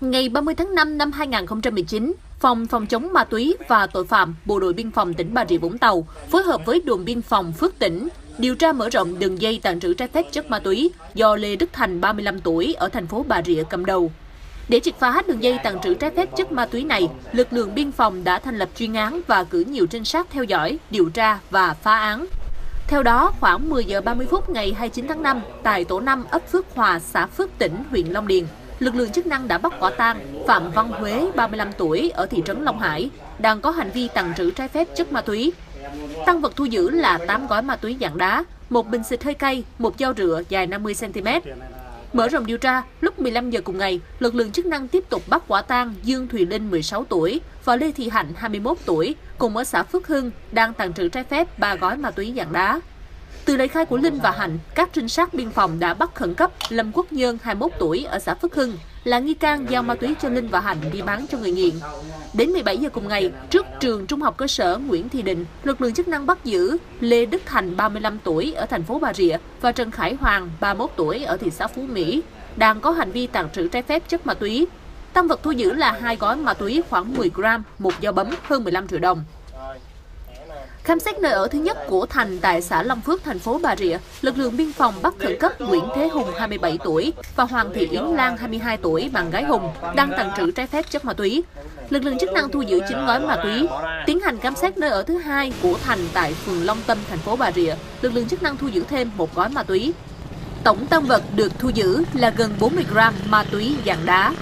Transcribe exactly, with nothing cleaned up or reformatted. Ngày ba mươi tháng năm năm hai nghìn không trăm mười chín, Phòng Phòng chống ma túy và tội phạm Bộ đội Biên phòng tỉnh Bà Rịa Vũng Tàu phối hợp với Đồn Biên phòng Phước Tỉnh điều tra mở rộng đường dây tàng trữ trái phép chất ma túy do Lê Đức Thành ba mươi lăm tuổi ở thành phố Bà Rịa cầm đầu. Để triệt phá đường dây tàng trữ trái phép chất ma túy này, lực lượng biên phòng đã thành lập chuyên án và cử nhiều trinh sát theo dõi, điều tra và phá án. Theo đó, khoảng mười giờ ba mươi phút ngày hai mươi chín tháng năm, tại tổ năm ấp Phước Hòa, xã Phước Tỉnh, huyện Long Điền, lực lượng chức năng đã bắt quả tang Phạm Văn Huế, ba mươi lăm tuổi, ở thị trấn Long Hải, đang có hành vi tàng trữ trái phép chất ma túy. Tang vật thu giữ là tám gói ma túy dạng đá, một bình xịt hơi cay, một dao rựa dài năm mươi xăng-ti-mét. Mở rộng điều tra, lúc mười lăm giờ cùng ngày, lực lượng chức năng tiếp tục bắt quả tang Dương Thùy Linh, mười sáu tuổi, và Lê Thị Hạnh, hai mươi mốt tuổi, cùng ở xã Phước Hưng, đang tàng trữ trái phép ba gói ma túy dạng đá. Từ lời khai của Linh và Hạnh, các trinh sát biên phòng đã bắt khẩn cấp Lâm Quốc Nhơn, hai mươi mốt tuổi, ở xã Phước Hưng, là nghi can giao ma túy cho Linh và Hạnh đi bán cho người nghiện. Đến mười bảy giờ cùng ngày, trước trường trung học cơ sở Nguyễn Thị Định, lực lượng chức năng bắt giữ Lê Đức Thành, ba mươi lăm tuổi, ở thành phố Bà Rịa và Trần Khải Hoàng, ba mươi mốt tuổi, ở thị xã Phú Mỹ, đang có hành vi tàng trữ trái phép chất ma túy. Tang vật thu giữ là hai gói ma túy khoảng mười gam, một dao bấm, hơn mười lăm triệu đồng. Khám xét nơi ở thứ nhất của Thành tại xã Long Phước, thành phố Bà Rịa, lực lượng biên phòng bắt khẩn cấp Nguyễn Thế Hùng, hai mươi bảy tuổi, và Hoàng Thị Yến Lan, hai mươi hai tuổi, bạn gái Hùng, đang tàng trữ trái phép chất ma túy. Lực lượng chức năng thu giữ chín gói ma túy. Tiến hành khám xét nơi ở thứ hai của Thành tại phường Long Tâm, thành phố Bà Rịa, lực lượng chức năng thu giữ thêm một gói ma túy. Tổng tang vật được thu giữ là gần bốn mươi gam ma túy dạng đá.